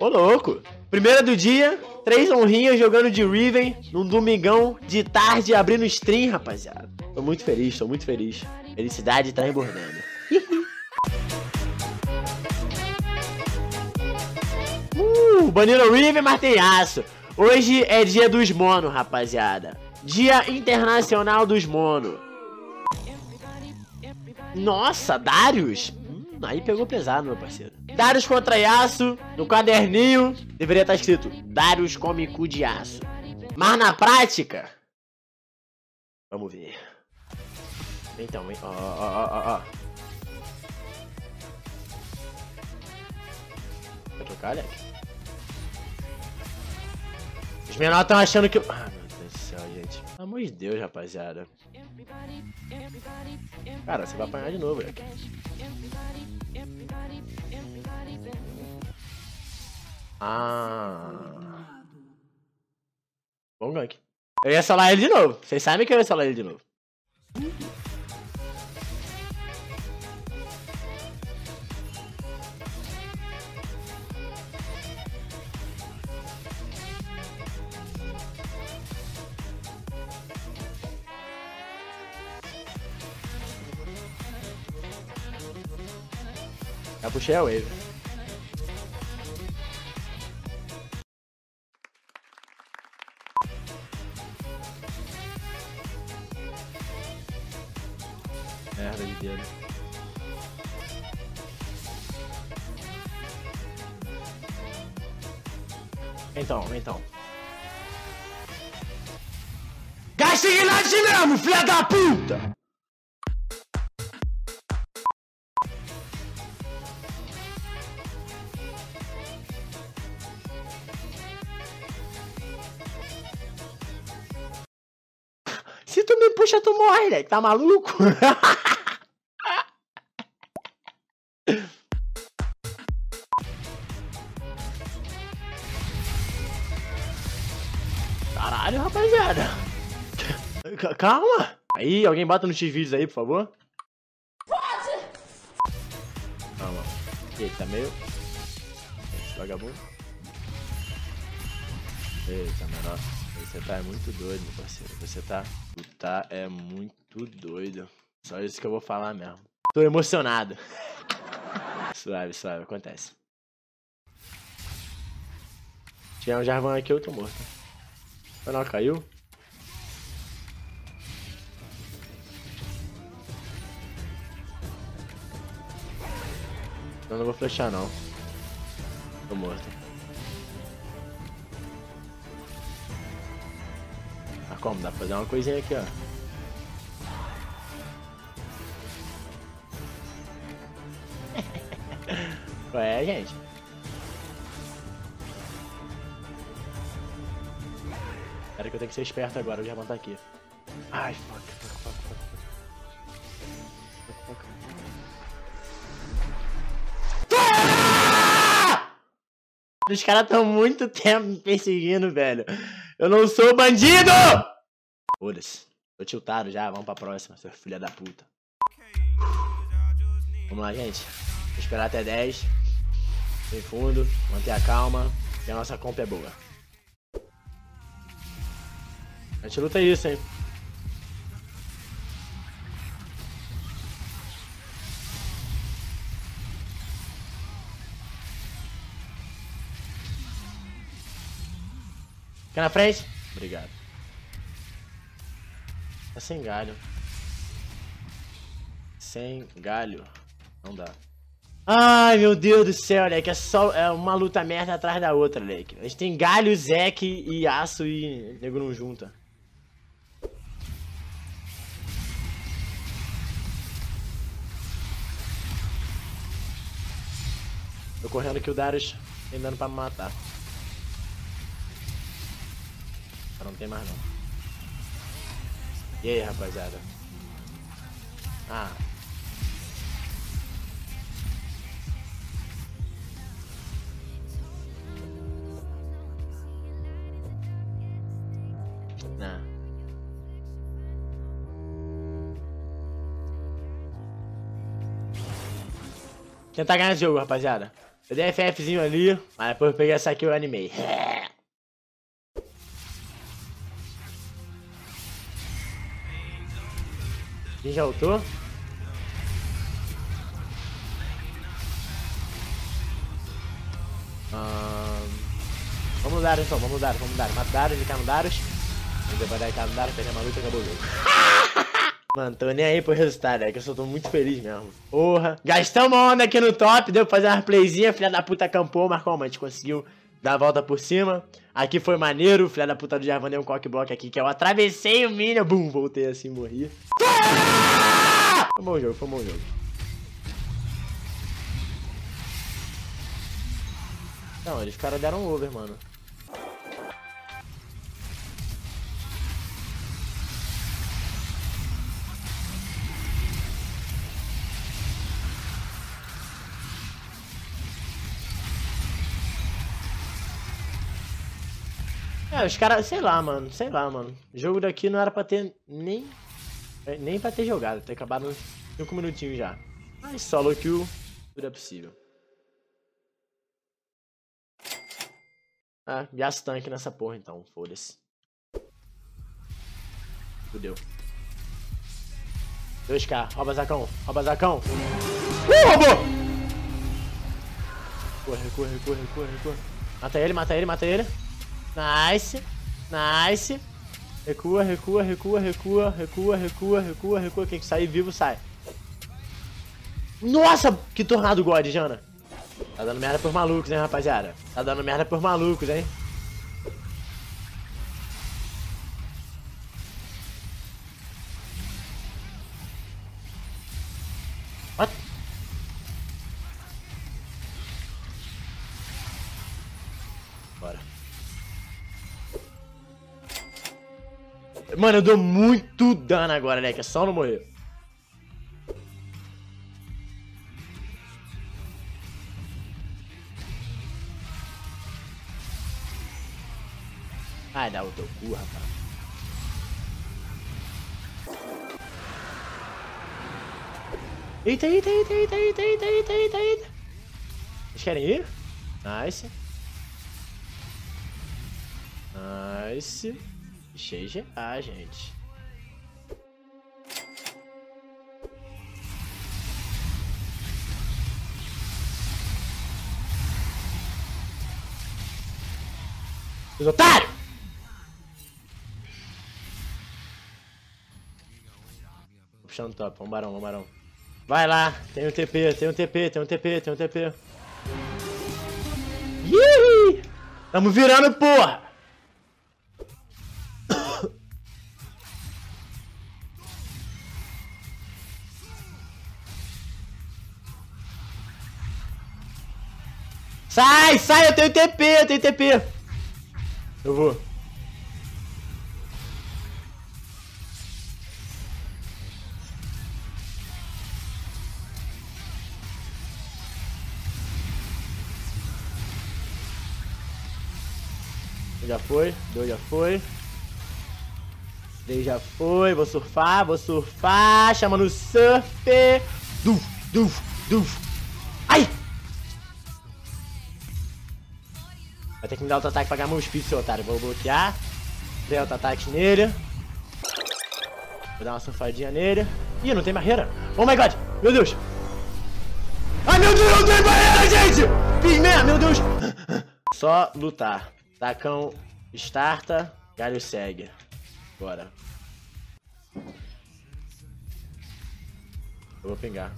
Ô, louco. Primeira do dia, 3 honrinhas jogando de Riven, num domingão de tarde, abrindo stream, rapaziada. Tô muito feliz, tô muito feliz. Felicidade tá embordando. Baniram Riven, mas tem aço. Hoje é dia dos mono, rapaziada. Dia internacional dos mono. Nossa, Darius? Aí pegou pesado, meu parceiro. Darius contra Yasuo, no caderninho, deveria estar escrito Darius come cu de Yasuo. Mas na prática... Vamos ver. Então, ó. Vai trocar, Alec? Os menores estão achando que... Ah, meu Deus do céu, gente. Pelo amor de Deus, rapaziada. Cara, você vai apanhar de novo, Alec. Ah. Bom gank. Eu ia salar ele de novo. Vocês sabem que eu ia salar ele de novo. Já puxei a wave. Merda de dedo. Então. Gastei lá de mesmo, filha da puta! Se tu me puxa, tu morre, né? Tá maluco? Caralho, rapaziada. Calma. Aí, alguém bota nos X-vídeos aí, por favor. Calma. Eita, meio. Vagabundo. Eita, menor. Você tá muito doido, meu parceiro. Tu tá é muito doido. Só isso que eu vou falar mesmo. Tô emocionado. Suave, suave, acontece. Se tiver um Jarvan aqui, eu tô morto. Foi não, caiu? Eu não vou flechar não. Tô morto. Como? Dá pra fazer uma coisinha aqui, ó. Qual é, gente? Pera que eu tenho que ser esperto agora, eu já vou estar aqui. Ai, fuck. Os caras estão muito tempo me perseguindo, velho. Eu não sou bandido! Foda-se. Tô tiltado já, vamos pra próxima, seu filho da puta. Vamos lá, gente. Vou esperar até 10. Sem fundo, manter a calma. E a nossa comp é boa. A gente luta isso, hein? Fica na frente. Obrigado. Tá sem galho. Sem galho. Não dá. Ai, meu Deus do céu, Leque. É uma luta merda atrás da outra, Leque. A gente tem galho, Zeke e aço e nego não junta. Tô correndo aqui o Darius tentando pra me matar. Não tem mais não. E aí, rapaziada? Ah. Não. Tentar ganhar esse jogo, rapaziada. Eu dei FFzinho ali, mas depois eu peguei essa aqui e eu animei. Quem já ultou? Vamos dar então, vamos dar. Mataram, ele caiu no Darius. Ele vai dar no Darius, perdeu a luta e acabou o jogo. Mano, tô nem aí pro resultado, é que eu só tô muito feliz mesmo. Porra. Gastamos uma onda aqui no top, deu pra fazer uma playzinha, filha da puta campou, mas como a gente conseguiu dar a volta por cima. Aqui foi maneiro, filha da puta do Jarvan deu um cockblock aqui, que eu atravessei o minion, bum, voltei assim, morri. Foi bom jogo, Não, eles caras deram um over, mano. É, os caras, sei lá, mano. O jogo daqui não era pra ter nem pra ter jogado, tá acabado 5 minutinhos já. Mas solo kill, tudo é possível. Ah, gasto tanque nessa porra então, foda-se. Fudeu. 2k, rouba Zacão, roubou! Corre. Mata ele. Nice. Recua. Quem sair vivo sai. Nossa, que tornado God, Jana. Tá dando merda por malucos, hein, rapaziada? What? Bora. Mano, eu dou muito dano agora, né? Que é só não morrer. Vai dar o teu cu, rapaz. Eita. Vocês querem ir? Nice. Cheio de GA, gente. Os otários! No top, vamos barão. Vai lá, tem um TP. Ih! Tamo virando, porra! Sai, eu tenho TP. Eu vou. Já foi. 3 já foi, vou surfar. Chama no surf. Duf. Ai! Vai ter que me dar outro ataque pra ganhar meu speed, seu otário. Vou bloquear. Dei outro ataque nele. Vou dar uma surfadinha nele. Ih, não tem barreira. Oh my god! Meu Deus! Ai, meu Deus, não tem barreira, gente! Fiz merda, meu Deus! Só lutar. Tacão, starta, galho segue. Bora. Eu vou pingar.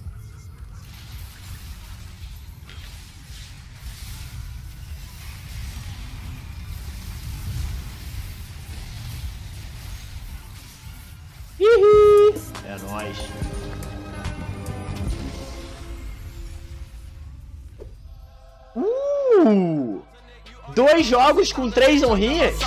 Uhul. É nóis. Dois jogos com 3 honrinhas?